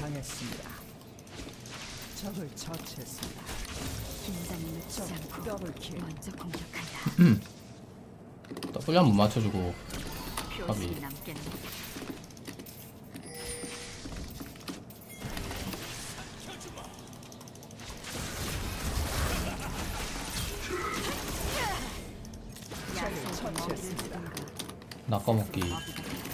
당했습니다. 적을 처치했습니다. 긴장을 적 더블킬 먼저 공격한다. 더블 한 번 맞춰주고 합이 낚아먹기.